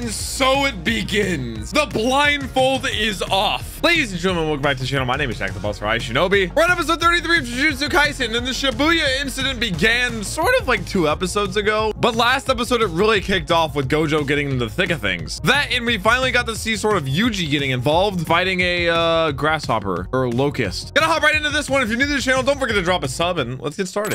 And so it begins. The blindfold is off. Ladies and gentlemen, welcome back to the channel. My name is Jack the Boss for iShinobi. We're on episode 33 of Jujutsu Kaisen, and the Shibuya incident began sort of like 2 episodes ago. But last episode, it really kicked off with Gojo getting into the thick of things. That, and we finally got to see sort of Yuji getting involved, fighting a grasshopper or locust. Gonna hop right into this one. If you're new to the channel, don't forget to drop a sub, and let's get started.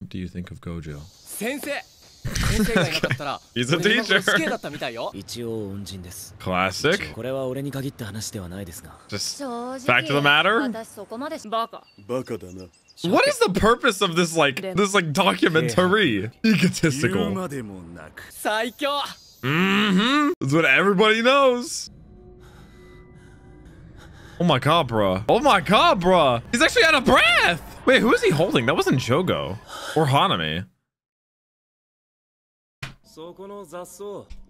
What do you think of Gojo? Sensei! He's a teacher. Classic. Just back to the matter. What is the purpose of this like documentary? Egotistical. Mm-hmm. That's what everybody knows. Oh my god, bruh. Oh my god, bruh. He's actually out of breath. Wait, who is he holding? That wasn't Jogo or Hanami.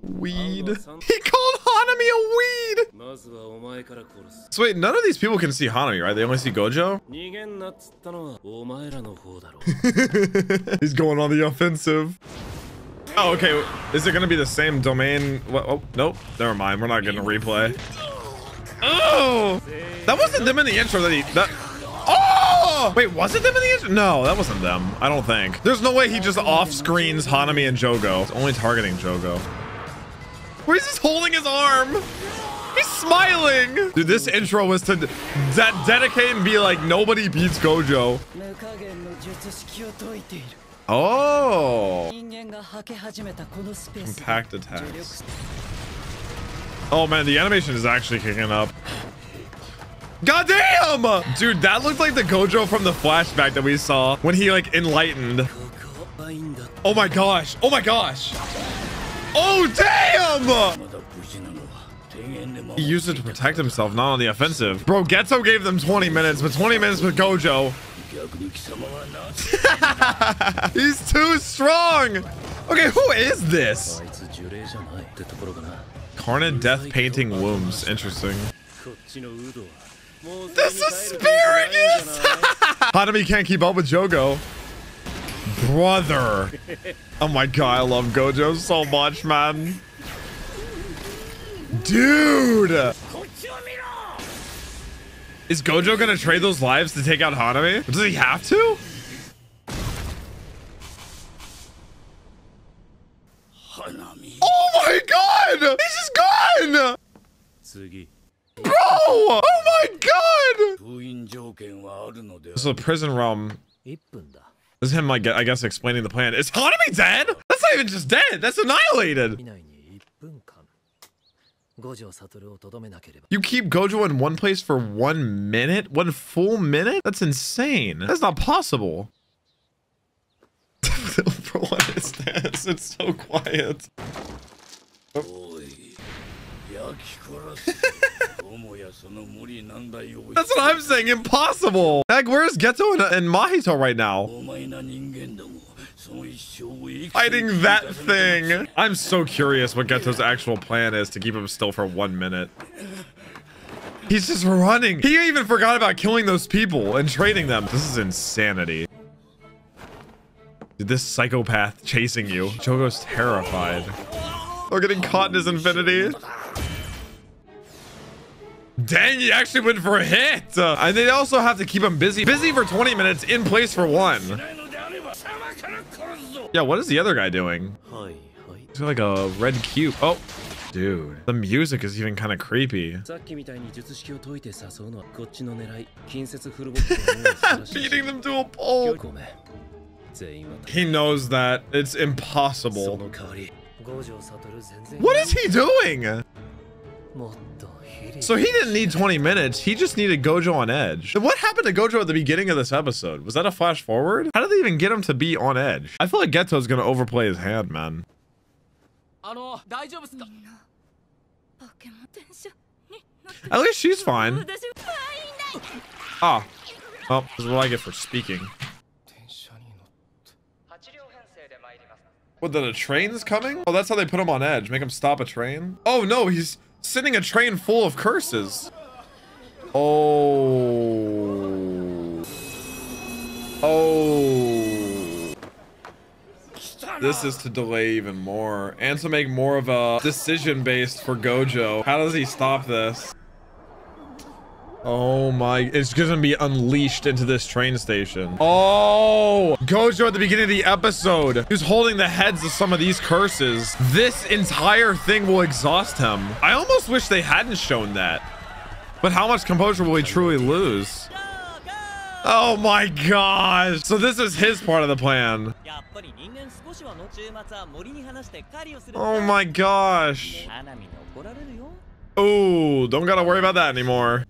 Weed. He called Hanami a weed. So wait, none of these people can see Hanami, right? They only see Gojo? He's going on the offensive. Oh, okay. Is it going to be the same domain? Oh, nope. Never mind. We're not going to replay. Oh! That wasn't them in the intro that he... Wait, was it them in the intro? No, that wasn't them. I don't think. There's no way he just off-screens Hanami and Jogo. He's only targeting Jogo. Where is he holding his arm? He's smiling. Dude, this intro was to dedicate and be like, nobody beats Gojo. Oh. Compact attacks. Oh man, the animation is actually kicking up. God damn! Dude, that looked like the Gojo from the flashback that we saw when he like enlightened. Oh my gosh. Oh my gosh. Oh damn! He used it to protect himself, not on the offensive. Bro, Geto gave them 20 minutes, but 20 minutes with Gojo. He's too strong. Okay, who is this? Carnage death painting wombs. Interesting. This asparagus! Hanami can't keep up with Jogo. Brother. Oh my god, I love Gojo so much, man. Dude! Is Gojo gonna trade those lives to take out Hanami? Does he have to? Hanami. Oh my god! He's just gone! Bro! Oh my god! This is a prison realm. This is him, I guess, explaining the plan. Is Hanami dead? That's not even just dead. That's annihilated. You keep Gojo in one place for 1 minute? 1 full minute? That's insane. That's not possible. For what is this? It's so quiet. Oh. That's what I'm saying. Impossible. Like, where's Geto and Mahito right now? Fighting that thing. I'm so curious what Geto's actual plan is to keep him still for 1 minute. He's just running. He even forgot about killing those people and trading them. This is insanity. Dude, this psychopath chasing you. Jogo's terrified. We're getting caught in his infinity. Dang, he actually went for a hit. And they also have to keep him busy. Busy for 20 minutes, in place for 1. Yeah, what is the other guy doing? He's got like a red cube. Oh, dude. The music is even kind of creepy. Beating them to a pole. He knows that it's impossible. What is he doing? So he didn't need 20 minutes. He just needed Gojo on edge. What happened to Gojo at the beginning of this episode? Was that a flash forward? How did they even get him to be on edge? I feel like Geto's going to overplay his hand, man. At least she's fine. Ah. Oh, this is what I get for speaking. What, that a train's coming? Oh, that's how they put him on edge. Make him stop a train? Oh, no, he's... sending a train full of curses. Oh. Oh. This is to delay even more and to make more of a decision based for Gojo. How does he stop this? Oh my, it's gonna be unleashed into this train station. Oh, Gojo at the beginning of the episode, who's holding the heads of some of these curses. This entire thing will exhaust him. I almost wish they hadn't shown that. But how much composure will he truly lose? Oh my gosh. So this is his part of the plan. Oh my gosh. Oh, don't gotta worry about that anymore.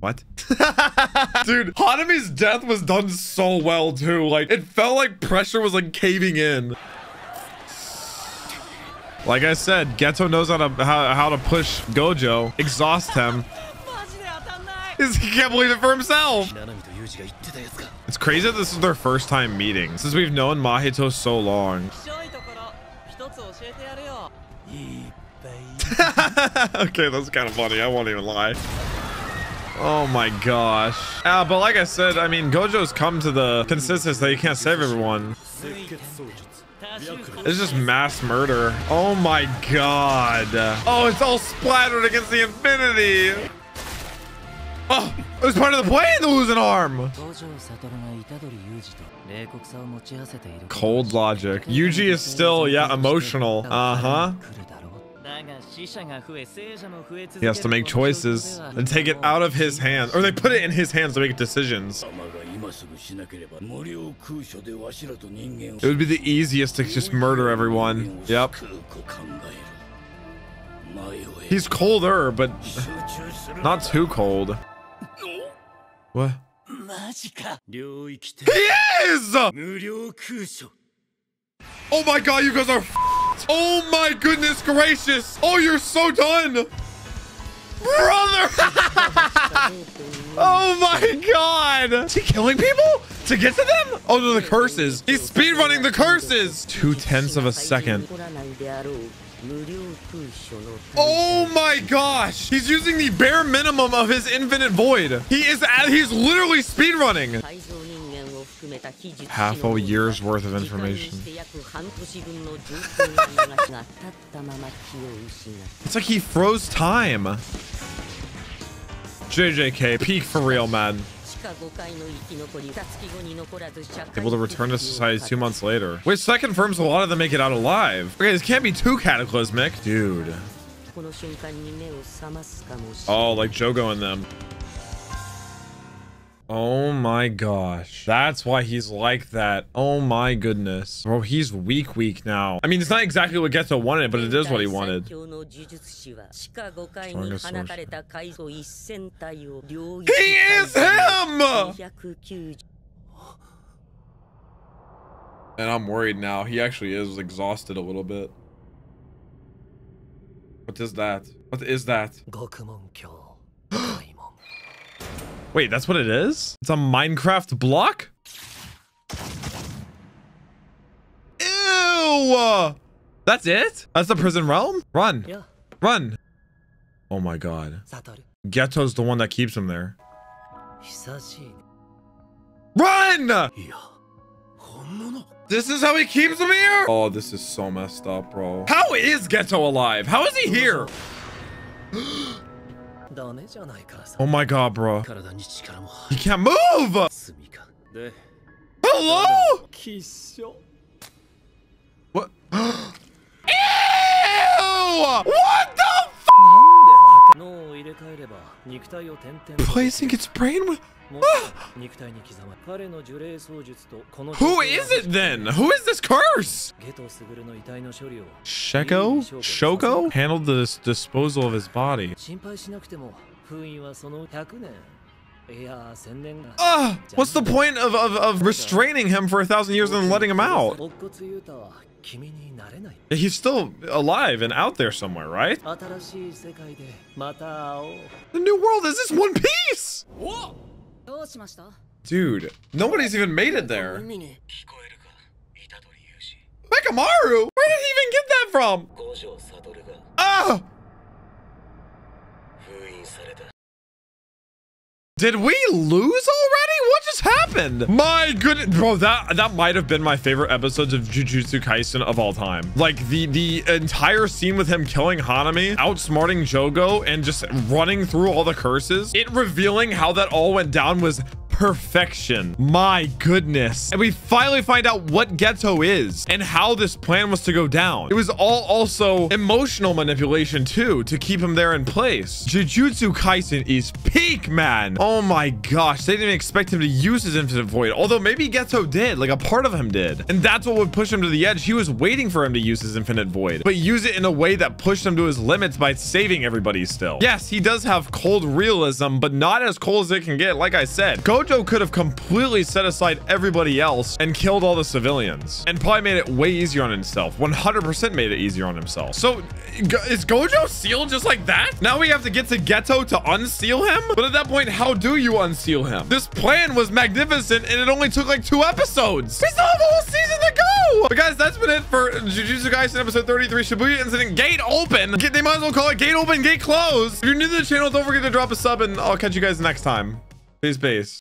What? Dude, Hanami's death was done so well too. Like, it felt like pressure was like caving in. Like I said, Geto knows how to push Gojo, exhaust him. He can't believe it for himself. It's crazy that this is their first time meeting since we've known Mahito so long. Okay, that's kind of funny. I won't even lie. Oh my gosh. But like I said, I mean, Gojo's come to the consensus that he can't save everyone. It's just mass murder. Oh my god. Oh, it's all splattered against the infinity. Oh, it was part of the plan to lose an arm. Cold logic. Yuji is still, yeah, emotional. Uh-huh. He has to make choices and take it out of his hands, or they put it in his hands to make decisions. It would be the easiest to just murder everyone. Yep. He's colder, but not too cold. What? He is! Oh my god, you guys are f***ed. Oh my goodness gracious. Oh, you're so done. Brother! Oh my god! Is he killing people to get to them? Oh no, the curses. He's speedrunning the curses. 0.2 of a second. Oh my gosh! He's using the bare minimum of his infinite void. He's literally speedrunning. Half a year's worth of information. It's like he froze time. JJK, peak for real, man. Able to return to society 2 months later. Which that confirms a lot of them make it out alive. Okay, this can't be too cataclysmic. Dude. Oh, like Jogo and them. Oh my gosh. That's why he's like that. Oh my goodness. Bro, he's weak now. I mean, it's not exactly what Geto wanted, but it is what he wanted. He is him! And I'm worried now. He actually is exhausted a little bit. What is that? What is that? Gokumon-kyo. Wait, that's what it is? It's a Minecraft block? Ew! That's it? That's the prison realm? Run. Yeah. Run. Oh my god. Geto's the one that keeps him there. Run! Yeah. This is how he keeps him here? Oh, this is so messed up, bro. How is Geto alive? How is he here? Oh my god, bro. He can't move! Hello? What? Ew! What the f? Placing its brain with... Who is it then? Who is this curse? Sheko? Shoko? Handled the disposal of his body. What's the point of restraining him for 1,000 years and letting him out? He's still alive and out there somewhere, right? The new world is this one piece! Whoa! Dude, nobody's even made it there. Mekamaru? Where did he even get that from? Ah! Did we lose already? What just happened? My goodness, bro, that might have been my favorite episodes of Jujutsu Kaisen of all time. Like the entire scene with him killing Hanami, outsmarting Jogo, and just running through all the curses. It revealing how that all went down was perfection. My goodness. And we finally find out what Geto is and how this plan was to go down. It was all also emotional manipulation too, to keep him there in place. Jujutsu Kaisen is peak, man. Oh my gosh, they didn't expect him to use his infinite void, although maybe Geto did, like a part of him did, and that's what would push him to the edge. He was waiting for him to use his infinite void, but use it in a way that pushed him to his limits by saving everybody still. Yes, he does have cold realism, but not as cold as it can get. Like I said, Gojo could have completely set aside everybody else and killed all the civilians and probably made it way easier on himself. 100% made it easier on himself. So is Gojo sealed just like that? Now we have to get to Geto to unseal him? But at that point, how do you unseal him? This plan was magnificent and it only took like 2 episodes. We still have a whole season to go. But guys, that's been it for Jujutsu Kaisen episode 33, Shibuya Incident, Gate Open. They might as well call it Gate Open, Gate Closed. If you're new to the channel, don't forget to drop a sub and I'll catch you guys next time. Peace.